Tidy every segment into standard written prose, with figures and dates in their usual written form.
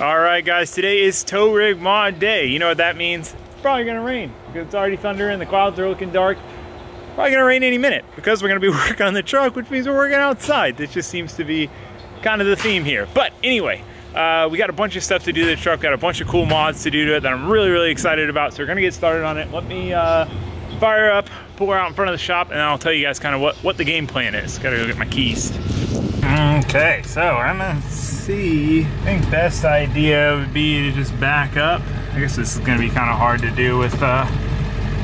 All right, guys, today is tow rig mod day. You know what that means? It's probably gonna rain because it's already thundering, the clouds are looking dark. Probably gonna rain any minute because we're gonna be working on the truck, which means we're working outside. This just seems to be kind of the theme here. But anyway, we got a bunch of stuff to do to the truck, got a bunch of cool mods to do to it that I'm really excited about. So we're gonna get started on it. Let me fire up, pull her out in front of the shop, and I'll tell you guys kind of what the game plan is. Gotta go get my keys. Okay, so I'm gonna see. I think best idea would be to just back up. I guess this is gonna be kind of hard to do with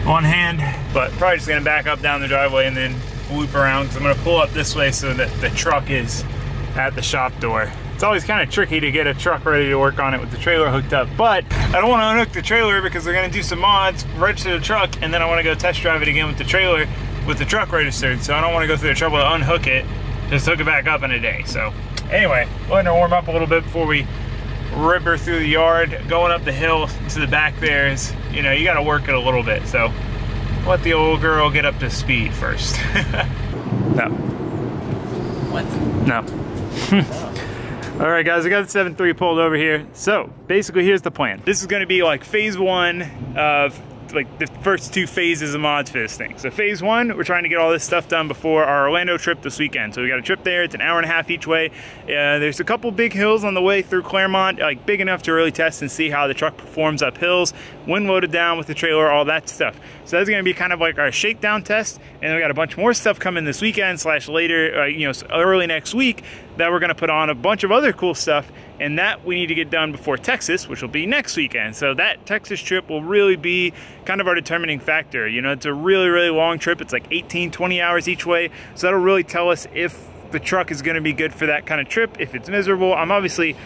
one hand, but probably just gonna back up down the driveway and then loop around, because I'm gonna pull up this way so that the truck is at the shop door. It's always kind of tricky to get a truck ready to work on it with the trailer hooked up, but I don't want to unhook the trailer because we're gonna do some mods, register the truck, and then I want to go test drive it again with the trailer with the truck registered. So I don't want to go through the trouble to unhook it, just hook it back up in a day. So anyway, letting her warm up a little bit before we rip her through the yard. Going up the hill to the back there is, you know, you gotta work it a little bit. So let the old girl get up to speed first. No. What? No. All right, guys, I got the 7.3 pulled over here. So basically here's the plan. This is gonna be like phase one of like the first two phases of mods for this thing. So phase one, we're trying to get all this stuff done before our Orlando trip this weekend. So we got a trip there, it's an hour and a half each way. There's a couple big hills on the way through Claremont, like big enough to really test and see how the truck performs up hills, when loaded down with the trailer, all that stuff. So that's gonna be kind of like our shakedown test. And we got a bunch more stuff coming this weekend slash later, you know, early next week, that we're gonna put on a bunch of other cool stuff, and that we need to get done before Texas, which will be next weekend. So that Texas trip will really be kind of our determining factor. You know, it's a really long trip. It's like 18, 20 hours each way. So that'll really tell us if the truck is gonna be good for that kind of trip, if it's miserable. I'm obviously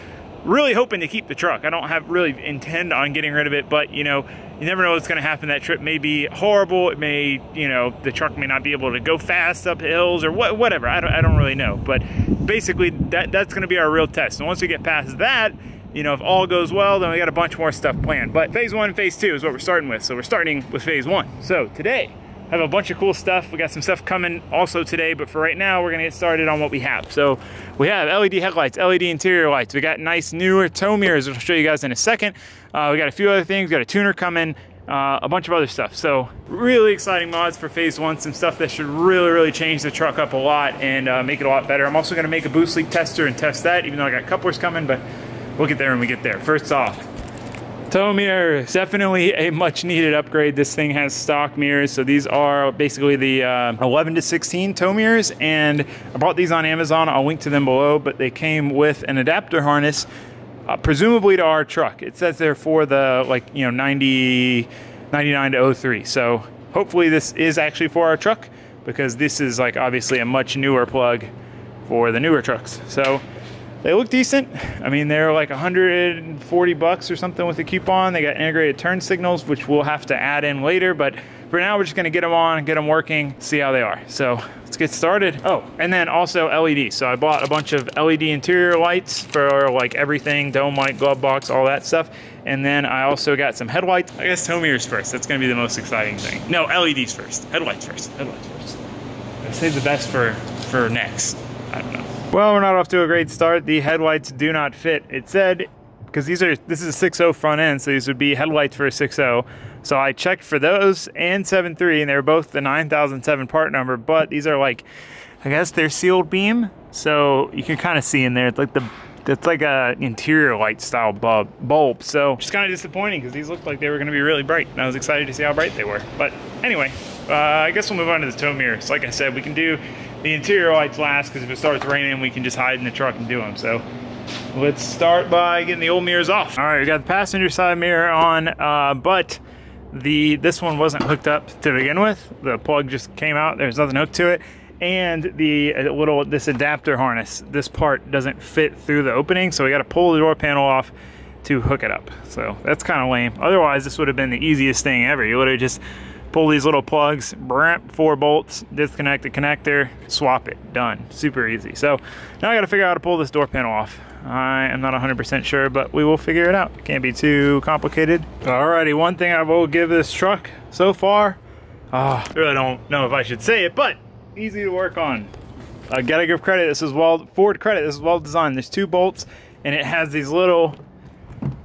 really hoping to keep the truck. I don't have really intend on getting rid of it, but you know, you never know what's gonna happen. That trip may be horrible. It may, you know, the truck may not be able to go fast up hills or whatever. I don't really know. But basically that's gonna be our real test. And once we get past that, you know, if all goes well, then we got a bunch more stuff planned. But phase one and phase two is what we're starting with. So we're starting with phase one. So today, I have a bunch of cool stuff. We got some stuff coming also today, but for right now, we're gonna get started on what we have. So we have LED headlights, LED interior lights. We got nice newer tow mirrors, which I'll show you guys in a second. We got a few other things. We got a tuner coming, a bunch of other stuff. So really exciting mods for phase one, some stuff that should really change the truck up a lot and make it a lot better. I'm also gonna make a boost leak tester and test that, even though I got couplers coming, but we'll get there when we get there. First off, tow mirrors, definitely a much needed upgrade. This thing has stock mirrors, so these are basically the 11 to 16 tow mirrors, and I bought these on Amazon. I'll link to them below, but they came with an adapter harness, presumably to our truck. It says they're for the, like, you know, 99 to 03. So hopefully this is actually for our truck, because this is like obviously a much newer plug for the newer trucks. So they look decent. I mean, they're like 140 bucks or something with a coupon. They got integrated turn signals, which we'll have to add in later, but for now, we're just gonna get them on, get them working, see how they are. So let's get started. Oh, and then also LED. So I bought a bunch of LED interior lights for like everything, dome light, glove box, all that stuff. And then I also got some headlights. I guess tow mirrors first, that's gonna be the most exciting thing. No, LEDs first, headlights first, headlights first. I save the best for next, I don't know. Well, we're not off to a great start. The headlights do not fit. It said, because this is a 6.0 front end, so these would be headlights for a 6.0. So I checked for those and 7.3, and they were both the 9007 part number, but these are like, I guess they're sealed beam. So you can kind of see in there, it's like an interior light style bulb. So just kind of disappointing, because these looked like they were gonna be really bright, and I was excited to see how bright they were. But anyway, I guess we'll move on to the tow mirrors. Like I said, we can do the interior lights last, because if it starts raining, we can just hide in the truck and do them. So let's start by getting the old mirrors off. All right, we got the passenger side mirror on, but this one wasn't hooked up to begin with. The plug just came out, there's nothing hooked to it. And this adapter harness, this part doesn't fit through the opening, so we gotta pull the door panel off to hook it up. So that's kind of lame. Otherwise, this would have been the easiest thing ever. You literally just pull these little plugs, four bolts, disconnect the connector, swap it, done. Super easy. So now I gotta figure out how to pull this door panel off. I am not 100% sure, but we will figure it out. Can't be too complicated. Alrighty, one thing I will give this truck so far, I really don't know if I should say it, but easy to work on. I gotta give credit, this is Ford credit, this is well designed. There's two bolts, and it has these little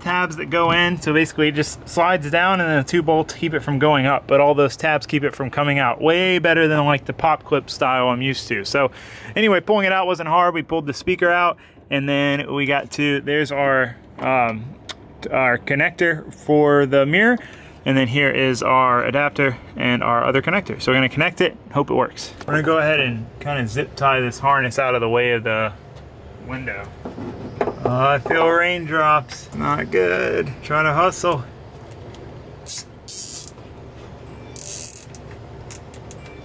tabs that go in, so basically it just slides down, and then the two bolts keep it from going up, but all those tabs keep it from coming out. Way better than like the pop clip style I'm used to. So anyway, pulling it out wasn't hard. We pulled the speaker out, and then we got to, there's our connector for the mirror, and then here is our adapter and our other connector. So we're gonna connect it, hope it works. We're gonna go ahead and kind of zip tie this harness out of the way of the window. I feel raindrops, not good. Trying to hustle.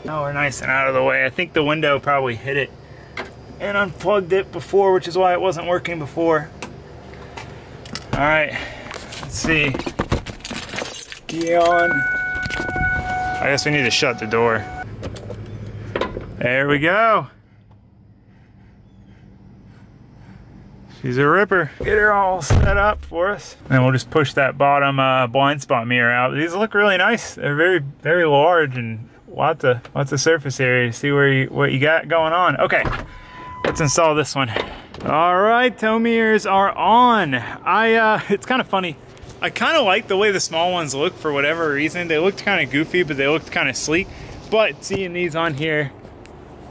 Now we're nice and out of the way. I think the window probably hit it and unplugged it before, which is why it wasn't working before. All right, let's see. Dion. I guess we need to shut the door. There we go. She's a ripper. Get her all set up for us. And we'll just push that bottom blind spot mirror out. These look really nice. They're very, very large and lots of surface area to see where you, what you got going on. Okay, let's install this one. All right, tow mirrors are on. It's kind of funny. I kind of like the way the small ones look for whatever reason. They looked kind of goofy, but they looked kind of sleek. But seeing these on here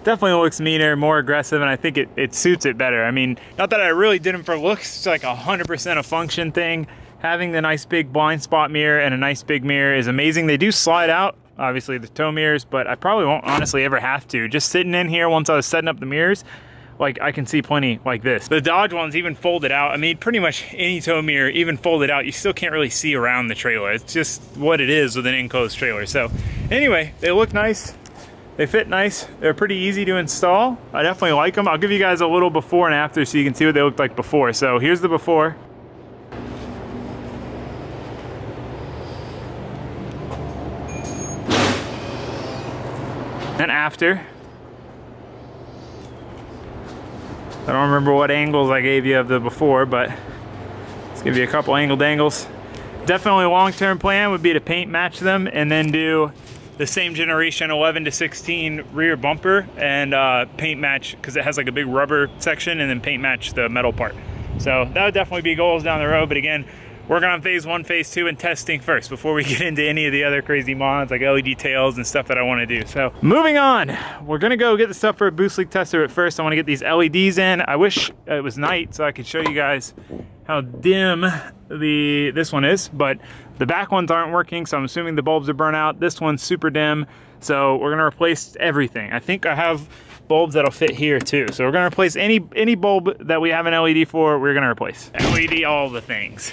definitely looks meaner, more aggressive, and I think it suits it better. I mean, not that I really did them for looks. It's like 100% a function thing. Having the nice big blind spot mirror and a nice big mirror is amazing. They do slide out, obviously, the tow mirrors, but I probably won't honestly ever have to. Just sitting in here once I was setting up the mirrors, like I can see plenty like this. The Dodge ones even folded out. I mean, pretty much any tow mirror, even folded out, you still can't really see around the trailer. It's just what it is with an enclosed trailer. So anyway, they look nice. They fit nice. They're pretty easy to install. I definitely like them. I'll give you guys a little before and after so you can see what they looked like before. So here's the before. And after. I don't remember what angles I gave you of the before, but let's give you a couple angled angles. Definitely long-term plan would be to paint match them and then do the same generation 11 to 16 rear bumper and paint match, because it has like a big rubber section, and then paint match the metal part. So that would definitely be goals down the road, but again, working on phase one, phase two, and testing first before we get into any of the other crazy mods like LED tails and stuff that I want to do. So moving on, we're gonna go get the stuff for a boost leak tester, but first I want to get these LEDs in. I wish it was night so I could show you guys how dim this one is, but the back ones aren't working, so I'm assuming the bulbs are burnt out. This one's super dim, so we're gonna replace everything. I think I have bulbs that'll fit here too. So we're gonna replace any bulb that we have an LED for, we're gonna replace. LED all the things.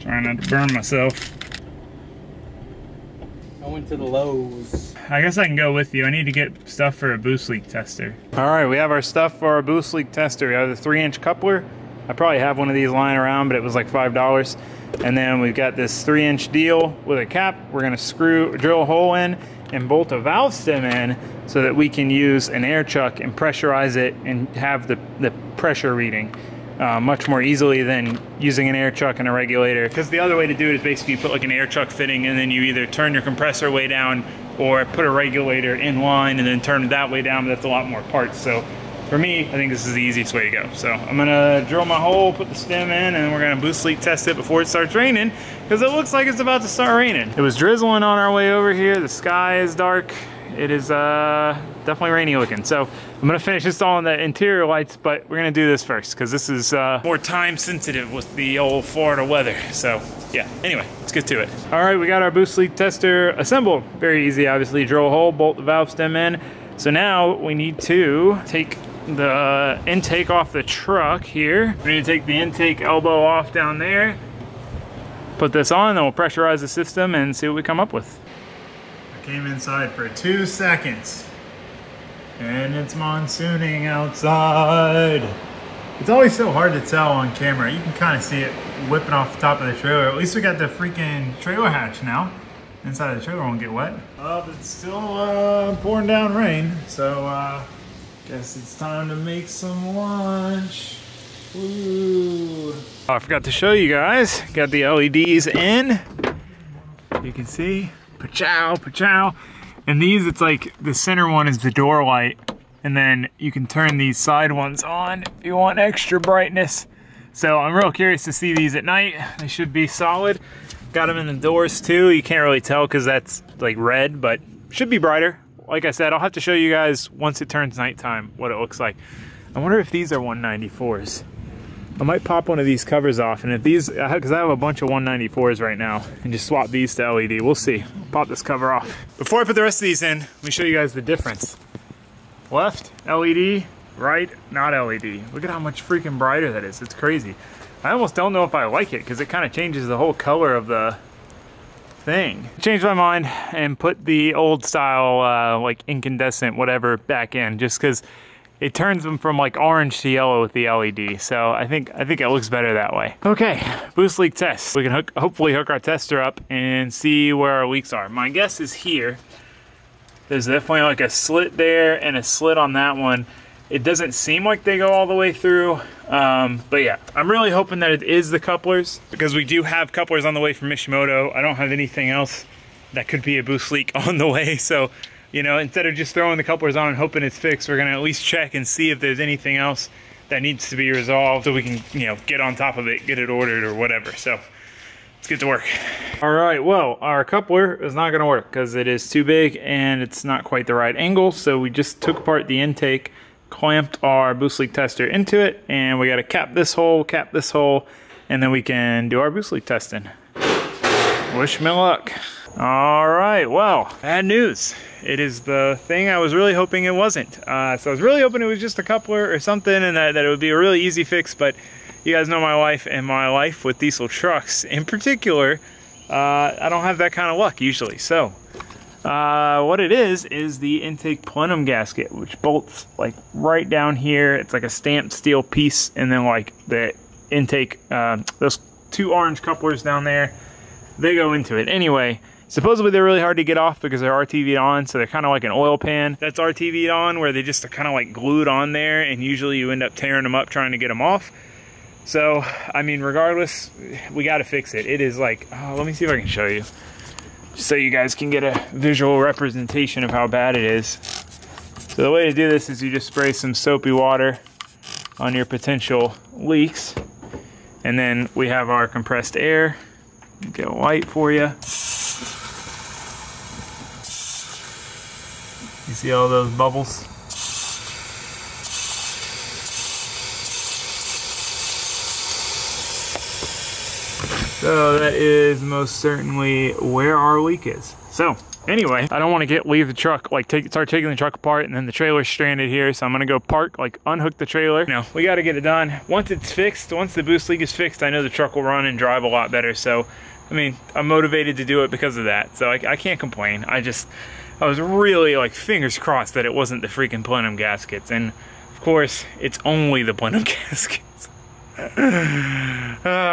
Trying not to burn myself. I went to the Lowe's. I guess I can go with you. I need to get stuff for a boost leak tester. All right, we have our stuff for our boost leak tester. We have the 3-inch coupler. I probably have one of these lying around, but it was like $5. And then we've got this 3-inch deal with a cap. We're gonna drill a hole in and bolt a valve stem in so that we can use an air chuck and pressurize it and have the pressure reading much more easily than using an air chuck and a regulator. Because the other way to do it is basically you put like an air chuck fitting, and then you either turn your compressor way down or put a regulator in line and then turn it that way down, but that's a lot more parts. So for me, I think this is the easiest way to go. So I'm gonna drill my hole, put the stem in, and we're gonna boost leak test it before it starts raining, because it looks like it's about to start raining. It was drizzling on our way over here. The sky is dark. It is definitely rainy looking. So I'm gonna finish installing the interior lights, but we're gonna do this first, because this is more time sensitive with the old Florida weather. So yeah, anyway, let's get to it. All right, we got our boost leak tester assembled. Very easy, obviously. Drill a hole, bolt the valve stem in. So now we need to take the intake off the truck here. We need to take the intake elbow off down there, put this on, then we'll pressurize the system and see what we come up with. I came inside for 2 seconds and it's monsooning outside. It's always so hard to tell on camera. You can kind of see it whipping off the top of the trailer. At least we got the freaking trailer hatch now. Inside the trailer won't get wet. But it's still pouring down rain, so guess it's time to make some lunch. Ooh. Oh, I forgot to show you guys. Got the LEDs in. You can see, pa-chow, pa-chow. And these, it's like the center one is the door light, And then you can turn these side ones on if you want extra brightness. So I'm real curious to see these at night. They should be solid. Got them in the doors too. You can't really tell because that's like red, but should be brighter. Like I said, I'll have to show you guys once it turns nighttime what it looks like. I wonder if these are 194s. I might pop one of these covers off, and if these, because I have a bunch of 194s right now, and just swap these to LED. We'll see. Pop this cover off. Before I put the rest of these in, let me show you guys the difference. Left, LED, right, not LED. Look at how much freaking brighter that is. It's crazy. I almost don't know if I like it, because it kind of changes the whole color of the thing. Changed my mind and put the old style, like incandescent, whatever, back in, just because it turns them from like orange to yellow with the LED. So I think it looks better that way. Okay, boost leak test. We can hopefully hook our tester up and see where our leaks are. My guess is here. There's definitely like a slit there and a slit on that one. It doesn't seem like they go all the way through. But yeah, I'm really hoping that it is the couplers, because we do have couplers on the way from Mishimoto. I don't have anything else that could be a boost leak on the way. So, you know, instead of just throwing the couplers on and hoping it's fixed, we're gonna at least check and see if there's anything else that needs to be resolved so we can, you know, get on top of it, get it ordered or whatever. So let's get to work. All right, well, our coupler is not gonna work because it is too big and it's not quite the right angle. So we just took apart the intake, clamped our boost leak tester into it, and we gotta cap this hole, and then we can do our boost leak testing. Wish me luck. All right, well, bad news. It is the thing I was really hoping it wasn't. So I was really hoping it was just a coupler or something, and that it would be a really easy fix, but you guys know my wife and my life with diesel trucks in particular, I don't have that kind of luck usually. So what it is the intake plenum gasket, which bolts like right down here. It's like a stamped steel piece, and then like the intake, those two orange couplers down there, they go into it. Anyway, supposedly they're really hard to get off because they're RTV'd on, so they're kind of like an oil pan that's RTV'd on, where they just are kind of like glued on there, and usually you end up tearing them up trying to get them off. So, I mean, regardless, we got to fix it. It is like, oh, let me see if I can show you, just so you guys can get a visual representation of how bad it is. So the way to do this is you just spray some soapy water on your potential leaks, and then we have our compressed air. Get a light for you. You see all those bubbles? So that is most certainly where our leak is. So anyway, I don't want to leave the truck, like start taking the truck apart, and then the trailer's stranded here. So I'm gonna go park, like unhook the trailer. No, we gotta get it done. Once it's fixed, once the boost leak is fixed, I know the truck will run and drive a lot better. So, I mean, I'm motivated to do it because of that. So I can't complain. I was really like fingers crossed that it wasn't the freaking plenum gaskets. And of course, it's only the plenum gaskets. All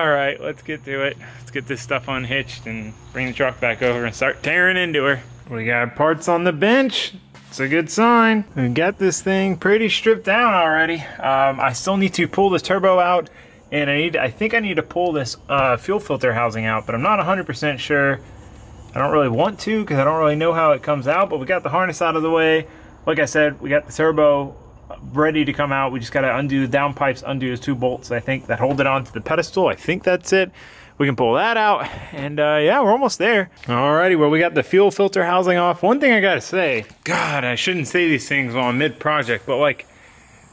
right, let's get to it. Let's get this stuff unhitched and bring the truck back over and start tearing into her. We got parts on the bench. It's a good sign. We got this thing pretty stripped down already. I still need to pull the turbo out, and I think I need to pull this fuel filter housing out, but I'm not 100% sure. I don't really want to because I don't really know how it comes out, but we got the harness out of the way. Like I said, we got the turbo ready to come out. We just got to undo the downpipes, undo those two bolts, I think, that hold it onto the pedestal. I think that's it. We can pull that out, and yeah, we're almost there. Alrighty, well, we got the fuel filter housing off. One thing I gotta say, God, I shouldn't say these things while I'm mid-project, but like,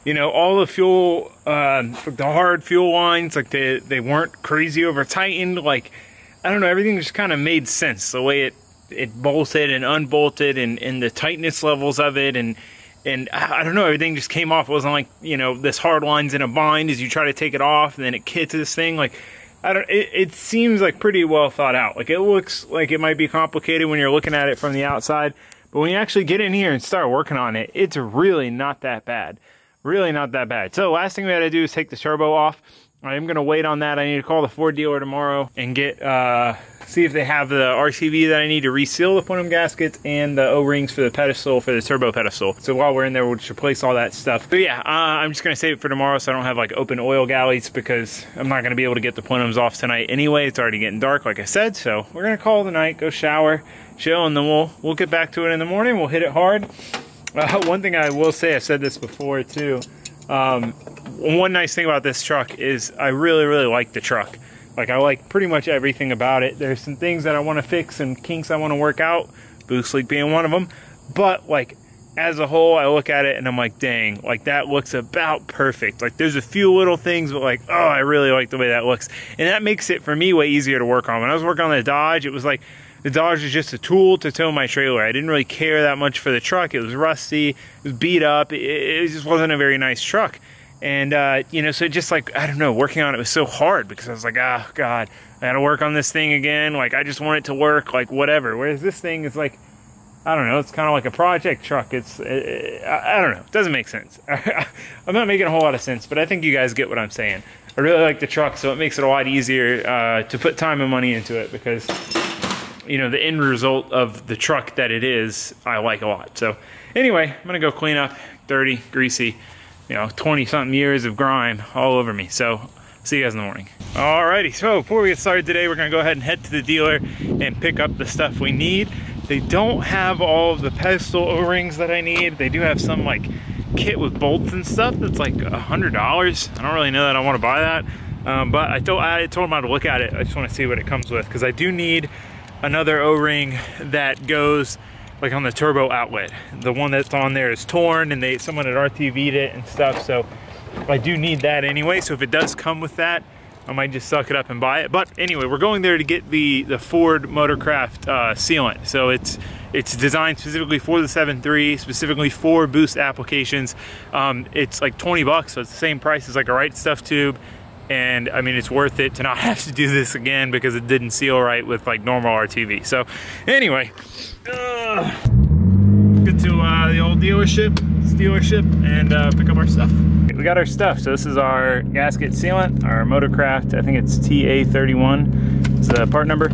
you know, all the fuel, the hard fuel lines, like they weren't crazy over tightened. Like, I don't know, everything just kind of made sense. The way it bolted and unbolted, and the tightness levels of it, and I don't know, everything just came off. It wasn't like, you know, this hard line's in a bind as you try to take it off, and then it hits this thing. Like, it seems like pretty well thought out. Like, it looks like it might be complicated when you're looking at it from the outside, but when you actually get in here and start working on it, it's really not that bad. Really not that bad. So last thing we had to do is take the turbo off. I am gonna wait on that. I need to call the Ford dealer tomorrow and get, see if they have the RCV that I need to reseal the plenum gaskets and the O-rings for the pedestal, for the turbo pedestal. So while we're in there, we'll just replace all that stuff. But yeah, I'm just gonna save it for tomorrow so I don't have like open oil galleys, because I'm not gonna be able to get the plenums off tonight anyway. It's already getting dark, like I said. So we're gonna call it a night, go shower, chill, and then we'll get back to it in the morning. We'll hit it hard. One thing I will say, I've said this before too, one nice thing about this truck is I really like the truck. Like, I like pretty much everything about it. There's some things that I want to fix and kinks I want to work out, boost leak being one of them, but like as a whole I look at it and I'm like, dang, like that looks about perfect. Like there's a few little things, but like, oh, I really like the way that looks, and that makes it for me way easier to work on. When I was working on the Dodge, it was like the Dodge is just a tool to tow my trailer. I didn't really care that much for the truck. It was rusty, it was beat up, it just wasn't a very nice truck. And you know, so just like, I don't know, working on it was so hard because I was like, oh god, I gotta work on this thing again. Like I just want it to work, like whatever. Whereas this thing is like, I don't know, it's kind of like a project truck. It's I don't know, it doesn't make sense. I'm not making a whole lot of sense, but I think you guys get what I'm saying. I really like the truck, so it makes it a lot easier to put time and money into it, because you know, the end result of the truck that it is, I like a lot. So anyway, I'm gonna go clean up, dirty, greasy, you know, 20-something years of grime all over me. So see you guys in the morning. Alrighty, so before we get started today, we're gonna go ahead and head to the dealer and pick up the stuff we need. They don't have all of the pedestal O-rings that I need. They do have some like kit with bolts and stuff that's like $100. I don't really know that I want to buy that, but I told them how to look at it. I just want to see what it comes with, because I do need another O-ring that goes like on the turbo outlet. The one that's on there is torn, and someone had RTV'd it and stuff, so I do need that anyway. So if it does come with that, I might just suck it up and buy it. But anyway, we're going there to get the Ford Motorcraft sealant. So it's designed specifically for the 7.3, specifically for boost applications. It's like 20 bucks, so it's the same price as like a Right Stuff tube. And I mean, it's worth it to not have to do this again because it didn't seal right with like normal RTV. So anyway, get to the old dealership, this dealership, and pick up our stuff. We got our stuff. So this is our gasket sealant, our Motorcraft, I think it's TA31, it's the part number.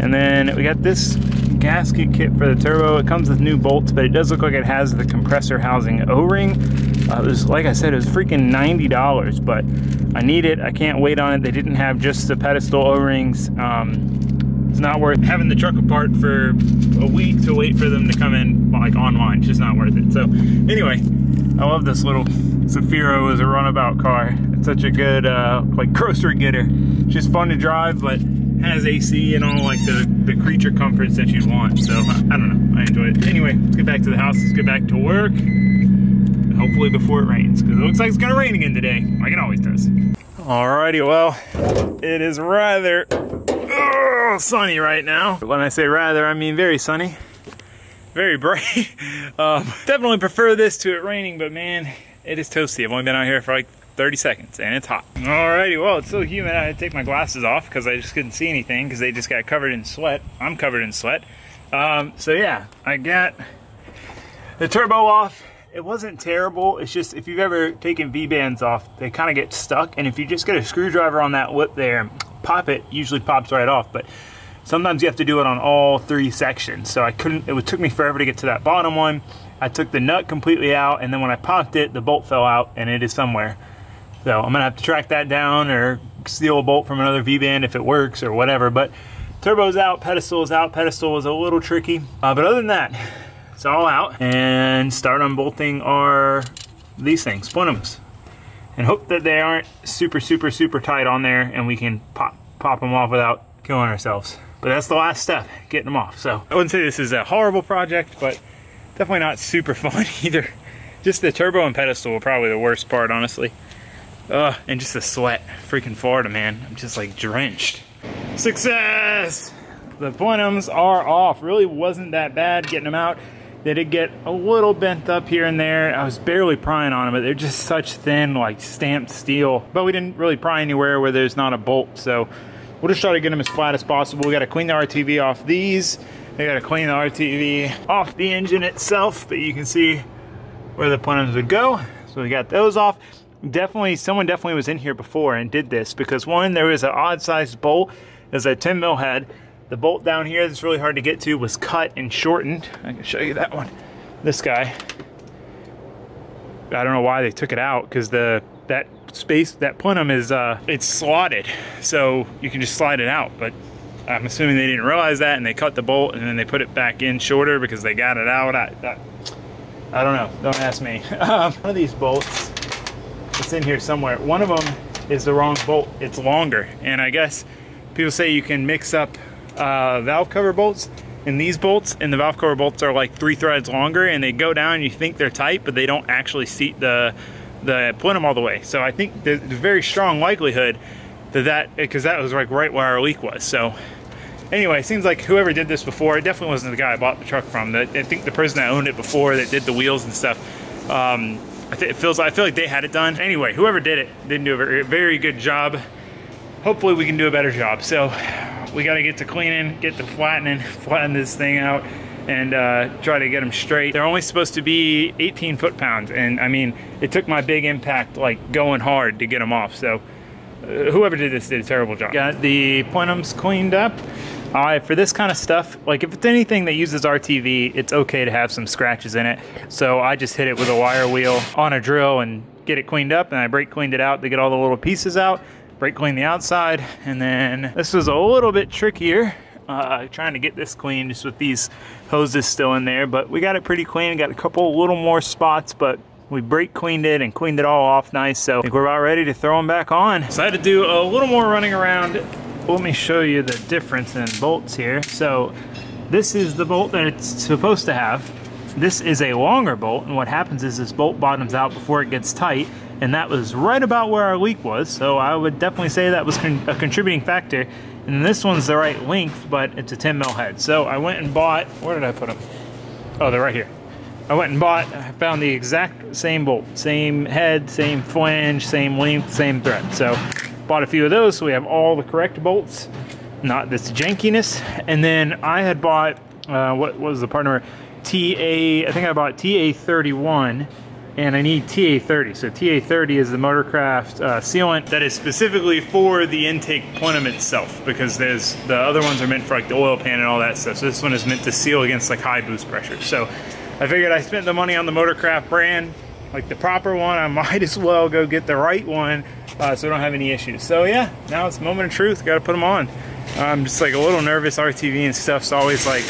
And then we got this gasket kit for the turbo. It comes with new bolts, but it does look like it has the compressor housing O-ring. It was, like I said, it was freaking $90, but I need it. I can't wait on it. They didn't have just the pedestal O-rings. It's not worth having the truck apart for a week to wait for them to come in like online. It's just not worth it. So anyway, I love this little Sephiro as a runabout car. It's such a good like grocery getter. It's just fun to drive, but has AC and all like the creature comforts that you'd want. So I don't know, I enjoy it. Anyway, let's get back to the house. Let's get back to work. Hopefully before it rains, because it looks like it's gonna rain again today, like it always does. Alrighty, well, it is rather sunny right now. When I say rather, I mean very sunny, very bright. Definitely prefer this to it raining, but man, it is toasty. I've only been out here for like 30 seconds and it's hot. Alrighty, well, it's so humid I had to take my glasses off because I just couldn't see anything because they just got covered in sweat. I'm covered in sweat. So yeah, I got the turbo off. It wasn't terrible, it's just if you've ever taken V-bands off, they kind of get stuck, and if you just get a screwdriver on that lip there and pop it, usually pops right off, but sometimes you have to do it on all three sections. So I couldn't, it took me forever to get to that bottom one. I took the nut completely out, and then when I popped it, the bolt fell out, and it is somewhere. So I'm gonna have to track that down or steal a bolt from another V-band if it works or whatever, but turbo's out, pedestal's out. Pedestal was a little tricky, but other than that, it's all out, and start unbolting these things, plenums, and hope that they aren't super tight on there and we can pop them off without killing ourselves. But that's the last step, getting them off. So I wouldn't say this is a horrible project, but definitely not super fun either. Just the turbo and pedestal were probably the worst part, honestly. And just the sweat, freaking Florida, man. I'm just like drenched. Success! The plenums are off. Really wasn't that bad getting them out. They did get a little bent up here and there. I was barely prying on them, but they're just such thin, like stamped steel. But we didn't really pry anywhere where there's not a bolt, so we'll just try to get them as flat as possible. We gotta clean the RTV off these. They gotta clean the RTV off the engine itself, but you can see where the plenums would go. So we got those off. Definitely, someone definitely was in here before and did this, because one, there was an odd-sized bolt. There's a 10 mil head. The bolt down here that's really hard to get to was cut and shortened. I can show you that one. This guy. I don't know why they took it out, because that space, that plenum is, it's slotted. So you can just slide it out, but I'm assuming they didn't realize that and they cut the bolt and then they put it back in shorter because they got it out. I I don't know, don't ask me. One of these bolts, it's in here somewhere. One of them is the wrong bolt, it's longer. And I guess people say you can mix up valve cover bolts and these bolts, and the valve cover bolts are like 3 threads longer, and they go down, you think they're tight, but they don't actually seat the plenum all the way. So I think there's a very strong likelihood that, because that was like right where our leak was. So anyway, it seems like whoever did this before, it definitely wasn't the guy I bought the truck from. I think the person that owned it before that did the wheels and stuff, I feel like they had it done. Anyway, whoever did it didn't do a very good job. Hopefully we can do a better job. So we gotta get to cleaning, get to flattening, flatten this thing out, and try to get them straight. They're only supposed to be 18 foot-pounds, and I mean, it took my big impact like going hard to get them off. So whoever did this did a terrible job. Got the plenums cleaned up. For this kind of stuff, like if it's anything that uses RTV, it's okay to have some scratches in it. So I just hit it with a wire wheel on a drill and get it cleaned up, and I brake cleaned it out to get all the little pieces out, brake cleaned the outside, and then this was a little bit trickier. Trying to get this clean just with these hoses still in there, but we got it pretty clean. Got a couple little more spots, but we brake cleaned it and cleaned it all off nice. So I think we're about ready to throw them back on. So I had to do a little more running around. Let me show you the difference in bolts here. So this is the bolt that it's supposed to have. This is a longer bolt, and what happens is this bolt bottoms out before it gets tight, and that was right about where our leak was. So I would definitely say that was a contributing factor. And this one's the right length, but it's a 10 mil head. So I went and bought, where did I put them? Oh, they're right here. I went and bought, I found the exact same bolt, same head, same flange, same length, same thread. So bought a few of those, so we have all the correct bolts, not this jankiness. And then I had bought, what was the part number? I think I bought TA31. And I need TA30. So TA30 is the Motorcraft sealant that is specifically for the intake plenum itself, because there's the other ones are meant for like the oil pan and all that stuff. So this one is meant to seal against like high boost pressure. So I figured I spent the money on the Motorcraft brand, like the proper one. I might as well go get the right one so I don't have any issues. So yeah, now it's moment of truth. Got to put them on. I'm just like a little nervous. RTV and stuff's always like,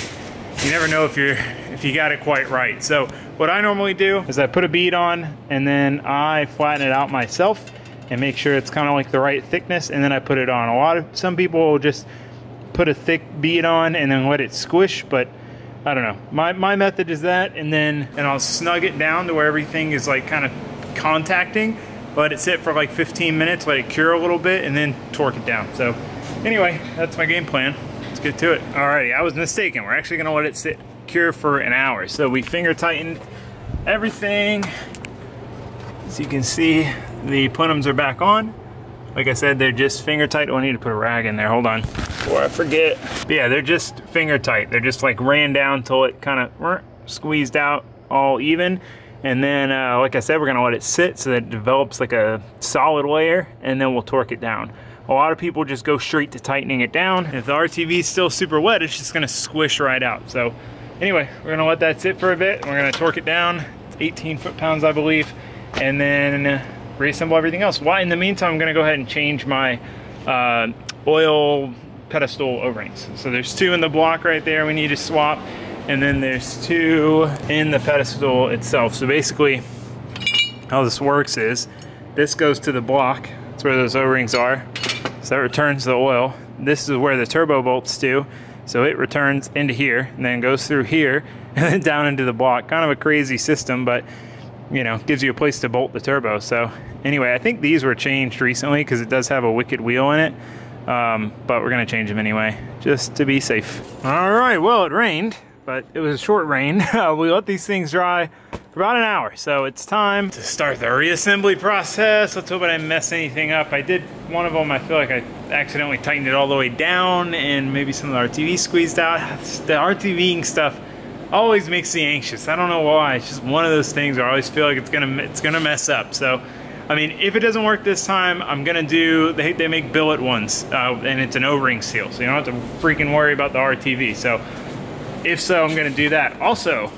you never know if you got it quite right. So what I normally do is I put a bead on, and then I flatten it out myself and make sure it's kind of like the right thickness, and then I put it on. Some people will just put a thick bead on and then let it squish, but I don't know. My method is that, and I'll snug it down to where everything is like kind of contacting, let it sit for like 15 minutes, let it cure a little bit, and then torque it down. So anyway, that's my game plan. Let's get to it. Alrighty, I was mistaken. We're actually gonna let it sit cure for an hour. So we finger tightened everything. As you can see, the plenums are back on. Like I said, they're just finger tight. Oh, I need to put a rag in there. Hold on, before I forget. But yeah, they're just finger tight. They're just like ran down till it kind of squeezed out all even. And then, like I said, we're gonna let it sit so that it develops like a solid layer, and then we'll torque it down. A lot of people just go straight to tightening it down. If the RTV is still super wet, it's just gonna squish right out. So anyway, we're gonna let that sit for a bit. We're gonna torque it down. It's 18 foot-pounds, I believe, and then reassemble everything else. While in the meantime, I'm gonna go ahead and change my oil pedestal O-rings. So there's 2 in the block right there we need to swap, and then there's 2 in the pedestal itself. So basically, how this works is, this goes to the block. That's where those O-rings are. So that returns the oil. This is where the turbo bolts do. So it returns into here, and then goes through here, and then down into the block. Kind of a crazy system, but you know, gives you a place to bolt the turbo. So anyway, I think these were changed recently because it does have a wicked wheel in it, but we're gonna change them anyway, just to be safe. All right, well, it rained, but it was a short rain. We let these things dry for about an hour, so it's time to start the reassembly process. Let's hope I didn't mess anything up. I did one of them, I feel like I accidentally tightened it all the way down, and maybe some of the RTV squeezed out. The RTVing stuff always makes me anxious. I don't know why. It's just one of those things where I always feel like it's gonna mess up. So, I mean, if it doesn't work this time, I'm gonna do, they make billet ones, and it's an O-ring seal, so you don't have to freaking worry about the RTV. So, if so, I'm gonna do that. Also,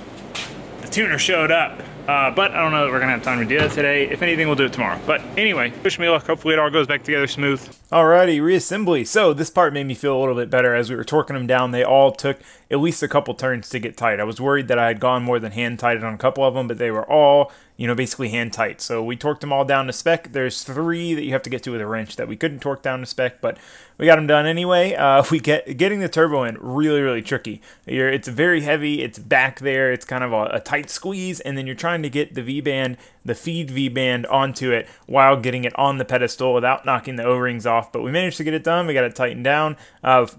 tuner showed up. But I don't know that we're gonna have time to do that today. If anything, we'll do it tomorrow. But anyway, wish me luck. Hopefully it all goes back together smooth. Alrighty, reassembly. So this part made me feel a little bit better. As we were torquing them down, they all took at least a couple turns to get tight. I was worried that I had gone more than hand tight on a couple of them, but they were all, you know, basically hand tight. So we torqued them all down to spec. There's three that you have to get to with a wrench that we couldn't torque down to spec, but we got them done anyway. Getting the turbo in really tricky. It's very heavy. It's back there. It's kind of a tight squeeze, and then you're trying to get the V-band, the feed V-band onto it while getting it on the pedestal without knocking the O-rings off. But we managed to get it done. We got it tightened down.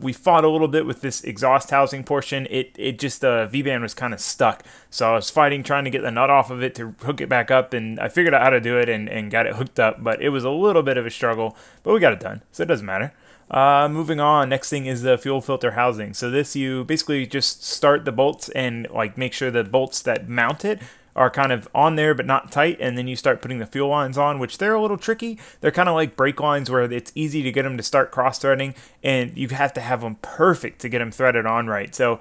We fought a little bit with this exhaust housing portion. It just, the V-band was kind of stuck. So I was fighting, trying to get the nut off of it to hook it back up, and I figured out how to do it and got it hooked up, but it was a little bit of a struggle, but we got it done, so it doesn't matter. Moving on, next thing is the fuel filter housing. So this, you basically just start the bolts and like make sure the bolts that mount it are kind of on there but not tight, and then you start putting the fuel lines on, which they're a little tricky. They're kind of like brake lines where it's easy to get them to start cross-threading, and you have to have them perfect to get them threaded on right. So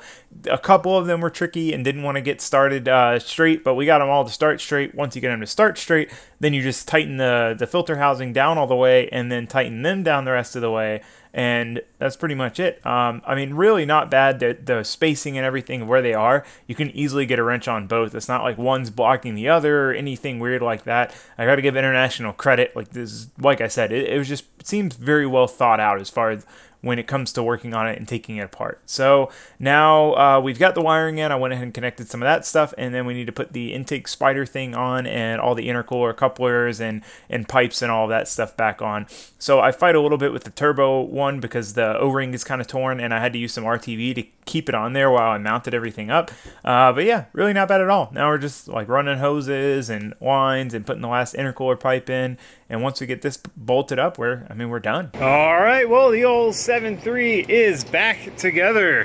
a couple of them were tricky and didn't want to get started straight, but we got them all to start straight. Once you get them to start straight, then you just tighten the filter housing down all the way and then tighten them down the rest of the way. And that's pretty much it. I mean, really not bad. The spacing and everything where they are, you can easily get a wrench on both. It's not like one's blocking the other or anything weird like that. I got to give International credit. Like this, like I said, it was just, it seems very well thought out as far as when it comes to working on it and taking it apart. So now we've got the wiring in. I went ahead and connected some of that stuff, and then we need to put the intake spider thing on and all the intercooler couplers and pipes and all that stuff back on. So I fight a little bit with the turbo one because the O-ring is kind of torn, and I had to use some RTV to keep it on there while I mounted everything up. But yeah, really not bad at all. Now we're just like running hoses and lines and putting the last intercooler pipe in, and once we get this bolted up, we're done. All right, well, the old 7.3 is back together.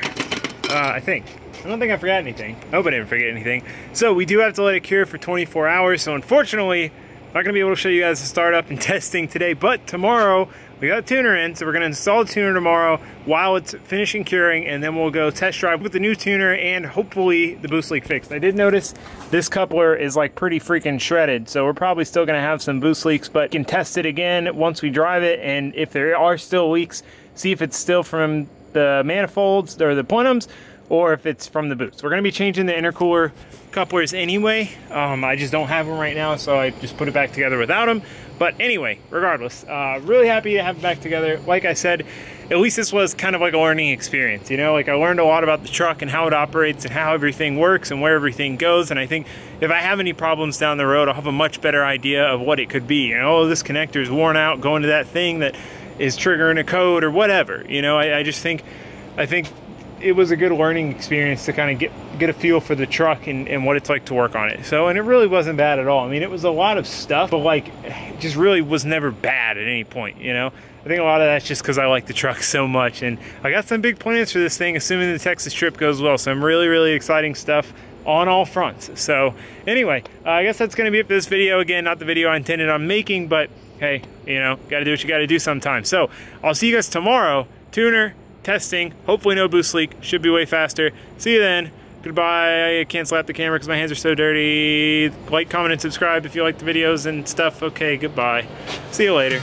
I don't think I forgot anything. I hope I didn't forget anything. So we do have to let it cure for 24 hours, so unfortunately I'm not gonna be able to show you guys the startup and testing today, but tomorrow we got a tuner in, so we're gonna install a tuner tomorrow while it's finishing curing, and then we'll go test drive with the new tuner and hopefully the boost leak fixed. I did notice this coupler is like pretty freaking shredded, so we're probably still gonna have some boost leaks, but we can test it again once we drive it, and if there are still leaks, see if it's still from the manifolds or the plenums, or if it's from the boost. We're gonna be changing the intercooler couplers anyway. I just don't have them right now, so I just put it back together without them. But anyway, regardless, really happy to have it back together. Like I said, at least this was kind of like a learning experience, you know? Like I learned a lot about the truck and how it operates and how everything works and where everything goes. And I think if I have any problems down the road, I'll have a much better idea of what it could be. You know, oh, this connector is worn out, going to that thing that is triggering a code or whatever. You know, I just think, it was a good learning experience to kind of get a feel for the truck and what it's like to work on it. So, and it really wasn't bad at all. I mean, it was a lot of stuff, but like, it just really was never bad at any point, you know? I think a lot of that's just because I like the truck so much, and I got some big plans for this thing, assuming the Texas trip goes well. Some really exciting stuff on all fronts. So anyway, I guess that's gonna be it for this video. Again, not the video I intended on making, but hey, you know, gotta do what you gotta do sometimes. So I'll see you guys tomorrow. Tuner, testing, hopefully no boost leak, should be way faster. See you then. Goodbye. I can't slap the camera because my hands are so dirty. Like, comment, and subscribe if you like the videos and stuff. Okay, goodbye. See you later.